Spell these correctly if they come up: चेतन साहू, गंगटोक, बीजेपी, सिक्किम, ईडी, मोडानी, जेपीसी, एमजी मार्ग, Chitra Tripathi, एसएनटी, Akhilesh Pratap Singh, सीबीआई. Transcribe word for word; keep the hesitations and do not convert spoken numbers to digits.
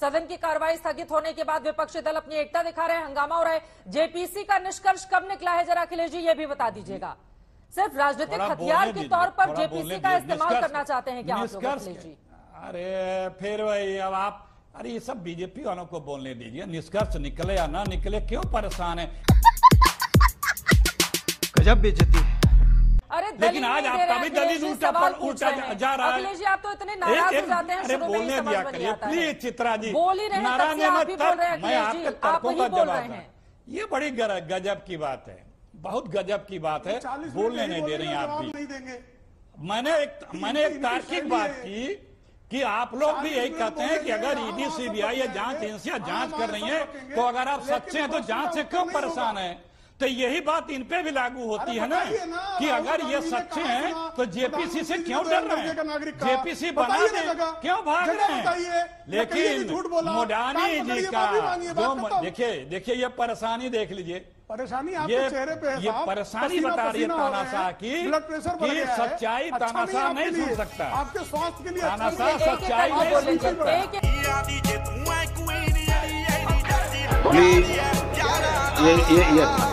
सदन की कार्रवाई स्थगित होने के बाद विपक्षी दल अपनी एकता दिखा रहे हैं, हंगामा हो रहा है। जेपीसी का निष्कर्ष कब निकला है जरा अखिलेश जी ये भी बता दीजिएगा। सिर्फ राजनीतिक हथियार के तौर पर जेपीसी का इस्तेमाल करना चाहते हैं क्या अखिलेश जी? अरे फिर वही, अब आप अरे ये सब बीजेपी वालों को बोलने दीजिए, निष्कर्ष निकले या ना निकले क्यों परेशान है? गजब बेइज्जती है। अरे लेकिन आज आपका भी दलील उल्टा पर उल्टा जा रहा है अखिलेश जी, आप तो इतने नाराज हो जाते हैं। अरे बोलने दिया करिए प्लीज चित्रा जी, नाराज मत करिए। मैं आपके तर्कों का जवाब, ये बड़ी गजब की बात है, बहुत गजब की बात है, बोलने नहीं दे रही आप भी। मैंने एक मैंने एक तार्किक बात की कि आप लोग भी यही कहते हैं कि अगर ईडी सीबीआई या जांच एजेंसियां जांच कर रही हैं तो अगर आप सच्चे हैं तो जांच से क्यों परेशान हैं? तो यही बात इन पे भी लागू होती है ना कि अगर ये सच्चे हैं तो जेपीसी से क्यों डर रहे हैं? जेपीसी बना दे क्यों भाग रहे हैं? लेकिन मोडानी जी का जो देखिए देखिए ये परेशानी देख लीजिए, परेशानी आपके चेहरे पे है, ये परेशानी बता रही है तानाशाह की। ब्लड प्रेशर बढ़ गया है, सच्चाई तानाशाह नहीं सुन सकता, आपके स्वास्थ्य के लिए तानाशाह सच्चाई नहीं सुन सकता। ये ये ये